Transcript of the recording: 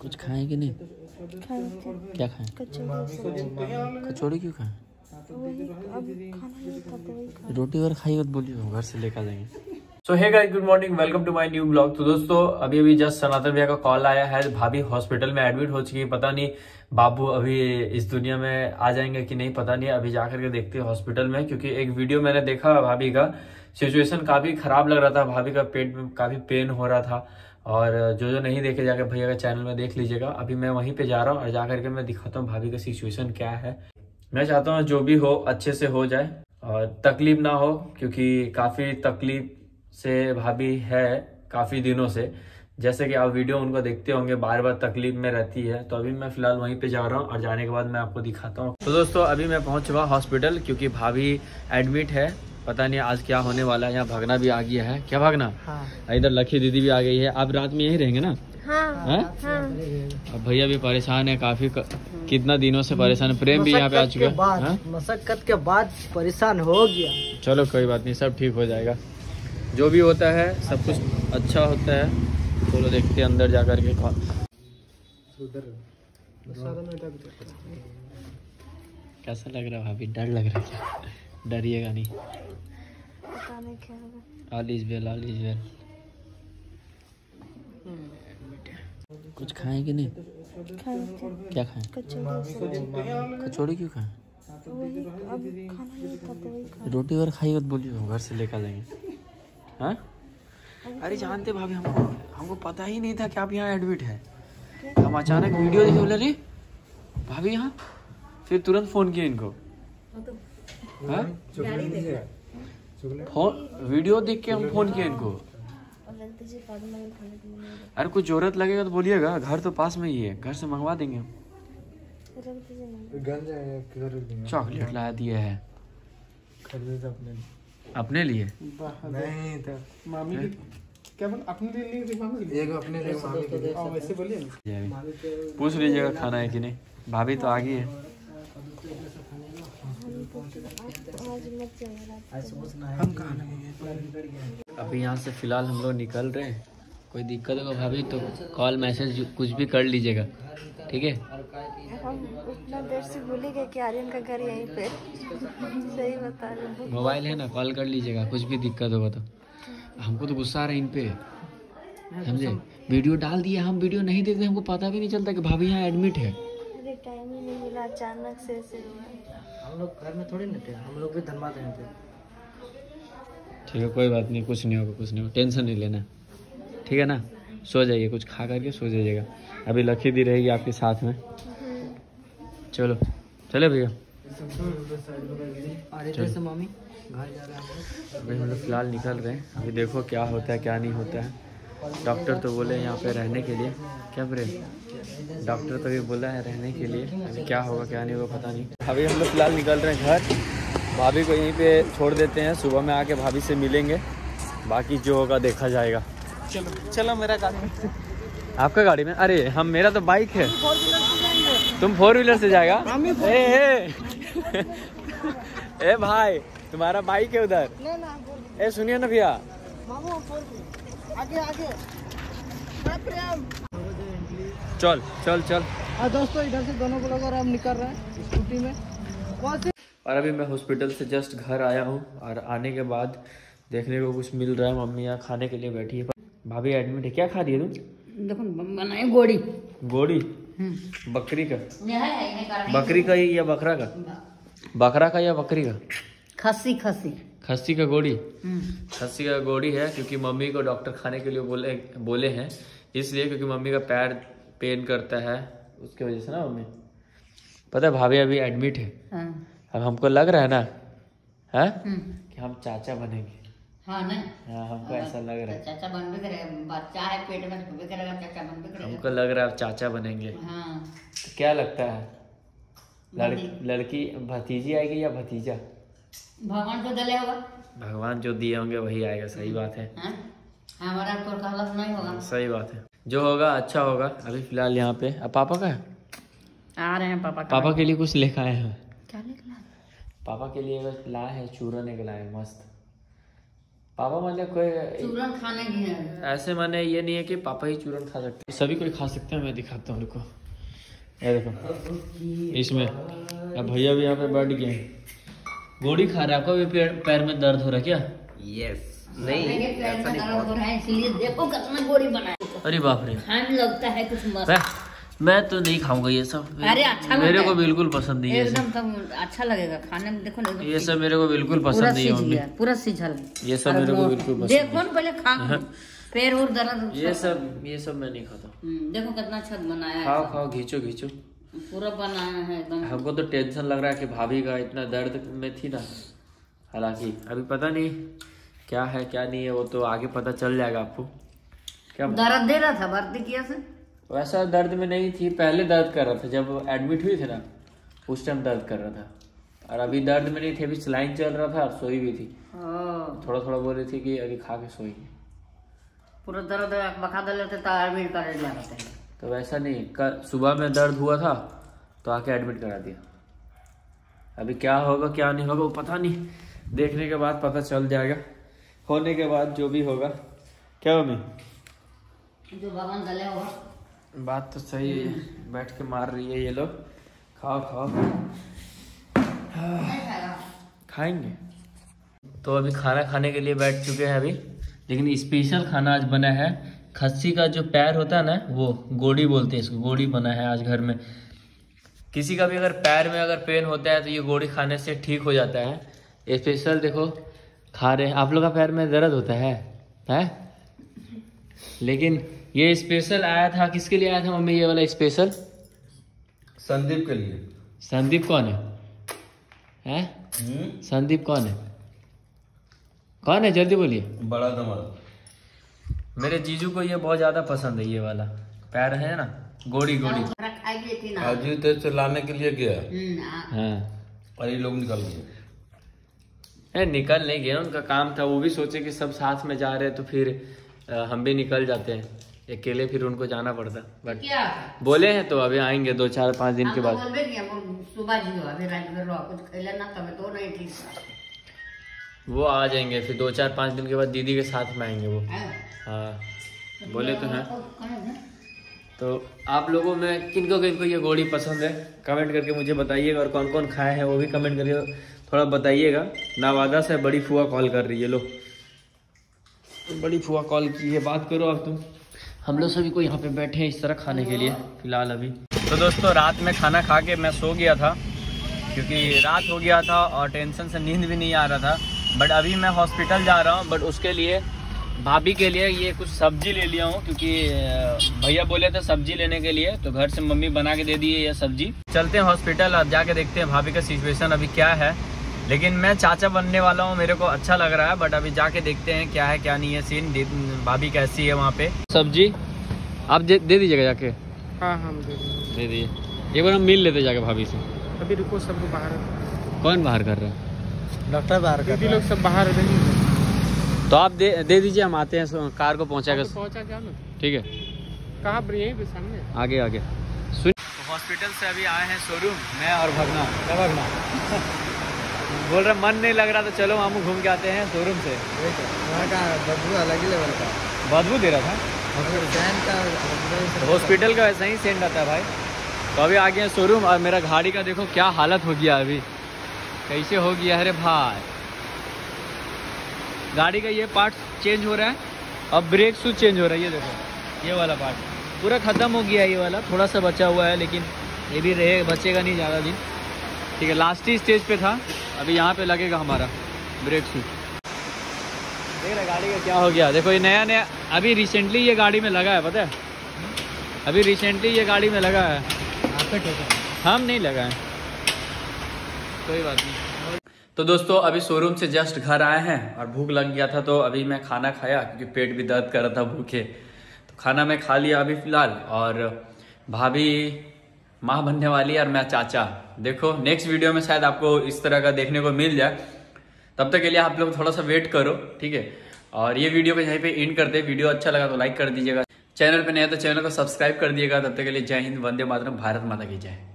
कुछ खाएं कि नहीं? क्या खाएं? कचौड़ी। क्यों खाएं? रोटी वगैरह खाई मत बोलिए, घर से लेकर जाएंगे। So hey guys, good morning, welcome to my new blog. तो दोस्तों अभी जस्ट सनातन भैया का कॉल आया है, भाभी हॉस्पिटल में एडमिट हो चुकी है। पता नहीं बाबू अभी इस दुनिया में आ जाएंगे कि नहीं, पता नहीं। अभी जाकर के देखते हैं हॉस्पिटल में, क्योंकि एक वीडियो मैंने देखा, भाभी का सिचुएशन काफी खराब लग रहा था, भाभी का पेट में काफी पेन हो रहा था। और जो नहीं देखे जाकर भैया का चैनल में देख लीजिएगा। अभी मैं वहीं पे जा रहा हूँ और जाकर के मैं दिखाता हूँ भाभी का सिचुएशन क्या है। मैं चाहता हूँ जो भी हो अच्छे से हो जाए और तकलीफ ना हो, क्योंकि काफ़ी तकलीफ से भाभी है काफ़ी दिनों से। जैसे कि आप वीडियो उनको देखते होंगे, बार बार तकलीफ में रहती है। तो अभी मैं फ़िलहाल वहीं पे जा रहा हूँ और जाने के बाद मैं आपको दिखाता हूँ। तो दोस्तों अभी मैं पहुँच चुका हॉस्पिटल, क्योंकि भाभी एडमिट है। पता नहीं आज क्या होने वाला है। यहाँ भागना भी आ गया है। क्या भागना? हाँ। इधर लकी दीदी भी आ गई है। आप रात में यहीं रहेंगे ना? हाँ। अब भैया भी परेशान है काफी, कितना दिनों से परेशान है। प्रेम भी यहाँ पे आ चुका है, मशक्कत के बाद परेशान हो गया। चलो कोई बात नहीं, सब ठीक हो जाएगा। जो भी होता है सब कुछ अच्छा होता है। चलो देखते हैं अंदर जाकर के। कैसा लग रहा है भाभी? डर लग रहा है? डरिएगा नहीं, all is well, all is well. कुछ खाएं कि नहीं? क्या खाएं? कचौड़ी। क्यों खाएं? रोटी वगैरह खाई मत बोलिए, घर से लेकर जाएंगे। हाँ, अरे जानते भाभी, हमको पता ही नहीं था कि आप यहाँ एडमिट है। हम अचानक वीडियो देखे, बोले अरे भाभी यहाँ, फिर तुरंत फोन किया इनको। फोन वीडियो देख के हम फोन किया इनको। अरे कुछ जरूरत लगेगा तो बोलिएगा, घर तो पास में ही है, घर से मंगवा देंगे हम। चॉकलेट ला दिया है अपने लिए, नहीं था मामी की। क्या अपने लिए बोलिए, पूछ लीजिएगा खाना है कि नहीं। भाभी तो आ गई है। अभी यहाँ से फिलहाल हम लोग निकल रहे हैं। कोई दिक्कत होगा भाभी तो कॉल मैसेज कुछ भी कर लीजिएगा, ठीक है? हम उतना देर से भूले गए कि आर्यन का घर यहीं पे। सही बता रहे हैं। मोबाइल है ना, कॉल कर लीजिएगा कुछ भी दिक्कत होगा तो। हमको तो गुस्सा आ रहा है इन पे, समझे? वीडियो डाल दिया, हम वीडियो नहीं देखते, हमको पता भी नहीं चलता कि भाभी यहाँ एडमिट है। टाइम ही नहीं मिला, अचानक से ऐसे हुआ। हम लोग घर में थोड़ी न थे, हम लोग भी धनबाद रहे थे। ठीक है कोई बात नहीं, कुछ नहीं होगा, कुछ नहीं होगा, टेंशन नहीं लेना, ठीक है ना? सो जाइए, कुछ खा करके सो जाइएगा। अभी लकी दी रहेगी आपके साथ में। चलो चले भैया। अभी हम लोग फिलहाल निकल रहे हैं। अभी देखो क्या होता है क्या नहीं होता है। डॉक्टर तो बोले यहाँ पे रहने के लिए। क्या बोले डॉक्टर? तो भी बोला है रहने के लिए। अभी क्या होगा क्या नहीं होगा पता नहीं। अभी हम लोग फिलहाल निकल रहे हैं घर। भाभी को यहीं पे छोड़ देते हैं, सुबह में आके भाभी से मिलेंगे, बाकी जो होगा देखा जाएगा। चलो चलो मेरा गाड़ी में। आपका गाड़ी में? अरे हम, मेरा तो बाइक है। तुम फोर व्हीलर से जाएगा? ए भाई तुम्हारा बाइक है उधर। ए सुनिए ना भैया, आगे आगे चल चल चल। दोस्तों इधर से दोनों लोग और हम निकल रहे हैं स्कूटी में। और अभी मैं हॉस्पिटल से जस्ट घर आया हूँ, और आने के बाद देखने को कुछ मिल रहा है। मम्मी यहाँ खाने के लिए बैठी है। भाभी एडमिट है। क्या खा रही है तुम? देखो बनाए गोड़ी। गोड़ी बकरी का? बकरी का या बकरा का? बकरा का या बकरी का? खस्सी। खस्सी। खस्सी का गोड़ी। खस्सी का गोड़ी है, क्योंकि मम्मी को डॉक्टर खाने के लिए बोले हैं, इसलिए क्योंकि मम्मी का पैर पेन करता है, उसके वजह से ना। मम्मी पता है भाभी अभी एडमिट है। अब हमको लग रहा है ना, है कि हम चाचा बनेंगे। हाँ ना? हाँ, हमको ऐसा लग रहा है। चाचा बन भी करेगा, बच्चा है पेट में, तो भी करेगा, चाचा बन भी करेगा। हमको लग रहा है अब चाचा बनेंगे। हाँ। तो क्या लगता है, लड़की भतीजी आएगी या भतीजा? भगवान जो दिले होगा, भगवान जो दिए होंगे वही आएगा। सही बात है, हमारा तो कहलत नहीं होगा। सही बात है, जो होगा अच्छा होगा। अभी फिलहाल यहाँ पे। अब पापा का है? आ रहे हैं पापा का। पापा के लिए कुछ लेकर आए हैं। क्या लेकर? पापा के लिए लाए हैं चूरन एक लाए, मस्त। पापा माने कोई चूरन खाने नहीं है, ऐसे माने ये नहीं है कि पापा ही चूरन खा सकते, सभी कोई खा सकते हैं। मैं दिखाता हूँ उनको, ये देखो इसमें अब भैया भी यहाँ पे बैठ गए। गोली खा रहे, आपको भी पैर में दर्द हो रहा है क्या? यस नहीं, अरे बाप रे, लगता है कुछ मस्त। मैं तो नहीं खाऊंगा ये सब। अरे अच्छा, मेरे को बिल्कुल पसंद नहीं है, एकदम अच्छा लगेगा खाने में। देखो ये सब मेरे को बिल्कुल पसंद नहीं है, पूरा सिझल। ये सब मेरे को बिल्कुल पसंद नहीं, पैर और दर्द, ये सब मैं नहीं खाता। देखो कितना अच्छा बनाया है, खाओ खाओ, घींचो घींचो, पूरा बनाया है एकदम। हमको तो टेंशन लग रहा है कि भाभी का इतना दर्द में थी ना, हालांकि अभी पता नहीं क्या है क्या नहीं है, वो तो आगे पता चल जाएगा आपको। क्या दर्द दे रहा था भर्ती किया से? वैसा दर्द में नहीं थी, पहले दर्द कर रहा था जब एडमिट हुई थी ना, उस टाइम दर्द कर रहा था, और अभी दर्द में नहीं थी। अभी सलाइन चल रहा था और सोई भी थी, थोड़ा थोड़ा बोल रही थी कि अभी खा के सोई। पूरा दर्द बखा देते तो वैसा नहीं। कल सुबह में दर्द हुआ था तो आके एडमिट करा दिया। अभी क्या होगा क्या नहीं होगा वो पता नहीं, देखने के बाद पता चल जाएगा, होने के बाद जो भी होगा। क्या मम्मी, जो भगवान गले होगा। बात तो सही है, बैठ के मार रही है ये लोग। खाओ खाओ, खाएंगे। तो अभी खाना खाने के लिए बैठ चुके हैं अभी, लेकिन स्पेशल खाना आज बना है। खस्सी का जो पैर होता है ना, वो गोड़ी बोलते हैं इसको, गोड़ी बना है आज घर में। किसी का भी अगर पैर में अगर पेन होता है तो ये गोड़ी खाने से ठीक हो जाता है। स्पेशल देखो खा रहे हैं। आप लोग का पैर में दर्द होता है? लेकिन ये स्पेशल आया था, किसके लिए आया था मम्मी ये वाला स्पेशल? संदीप के लिए। संदीप कौन है? संदीप कौन है? कौन है, जल्दी बोलिए। बड़ा दमाद। मेरे जीजू को ये बहुत ज्यादा पसंद है, ये वाला पैर है ना, गोड़ी गोड़ी। आजू तो चलाने के लिए गया और ये लोग निकल गए। निकल नहीं गया, उनका काम था। वो भी सोचे कि सब साथ में जा रहे हैं तो फिर हम भी निकल जाते हैं, अकेले फिर उनको जाना पड़ता। बट बोले हैं तो अभी आएंगे 2-4-5 दिन के बाद। वो आ जाएंगे फिर 2-4-5 दिन के बाद, दीदी के साथ में आएंगे वो। हाँ बोले तो हैं। तो आप लोगों में किनको ये गोली पसंद है कमेंट करके मुझे बताइएगा, और कौन कौन खाए हैं वो भी कमेंट करके थोड़ा बताइएगा। नवादा से बड़ी फुआ कॉल कर रही है। लो बड़ी फुआ कॉल की है, बात करो अब तुम। हम लोग सभी को यहाँ पे बैठे हैं इस तरह खाने के लिए फिलहाल अभी। तो दोस्तों रात में खाना खा के मैं सो गया था, क्योंकि रात हो गया था और टेंशन से नींद भी नहीं आ रहा था। बट अभी मैं हॉस्पिटल जा रहा हूँ, बट उसके लिए भाभी के लिए ये कुछ सब्जी ले लिया हूँ, क्योंकि भैया बोले थे सब्जी लेने के लिए, तो घर से मम्मी बना के दे दी है ये सब्जी। चलते हैं हॉस्पिटल, अब जाके देखते हैं भाभी का सिचुएशन अभी क्या है। लेकिन मैं चाचा बनने वाला हूँ, मेरे को अच्छा लग रहा है, बट अभी जाके देखते हैं क्या है क्या नहीं है सीन, भाभी कैसी है वहाँ पे। सब्जी आप दे दीजिएगा जाके। हाँ हम दे दीजिए, एक बार हम मिल लेते जाके भाभी से। अभी रुको, सबको बाहर। कौन बाहर कर रहा है? डॉक्टर बाहर कर, लोग सब बाहर नहीं। तो आप दे दीजिए, हम आते हैं, कार को पहुँचा क्या? ठीक है, कहाँ पर? यहीं पे सामने, आगे आगे। सुन, हॉस्पिटल से अभी आए हैं शोरूम मैं और भगना। क्या भगना बोल रहा, मन नहीं लग रहा तो चलो मामू घूम के आते हैं शोरूम से। बदबू अलग ही लेवल का बदबू दे रहा था हॉस्पिटल का, वैसा ही सेंड आता है भाई। तो अभी आ गए हैं शोरूम, और मेरा गाड़ी का देखो क्या हालत हो गया, अभी कैसे हो गया। अरे भाई, गाड़ी का ये पार्ट चेंज हो रहा है, अब ब्रेक शूज चेंज हो रहा है। ये देखो ये वाला पार्ट पूरा ख़त्म हो गया है, ये वाला थोड़ा सा बचा हुआ है, लेकिन ये भी रहे, बचेगा नहीं ज़्यादा दिन। ठीक है, लास्ट ही स्टेज पे था, अभी यहाँ पे लगेगा हमारा ब्रेक शूज। देख रहे गाड़ी का क्या हो गया, देखो ये नया नया अभी रिसेंटली ये गाड़ी में लगा है, पता है? अभी रिसेंटली ये गाड़ी में लगा है, हम नहीं लगाए, कोई बात नहीं। तो दोस्तों अभी शोरूम से जस्ट घर आए हैं, और भूख लग गया था तो अभी मैं खाना खाया, क्योंकि पेट भी दर्द कर रहा था भूखे, तो खाना मैं खा लिया अभी फिलहाल। और भाभी माँ बनने वाली है और मैं चाचा। देखो नेक्स्ट वीडियो में शायद आपको इस तरह का देखने को मिल जाए, तब तक के लिए आप लोग थोड़ा सा वेट करो, ठीक है। और ये वीडियो को यहीं पे एंड करते। वीडियो अच्छा लगा तो लाइक कर दीजिएगा, चैनल पे नया तो चैनल को सब्सक्राइब कर दीजिएगा। तब तक के लिए जय हिंद, वंदे मातरम, भारत माता की जय।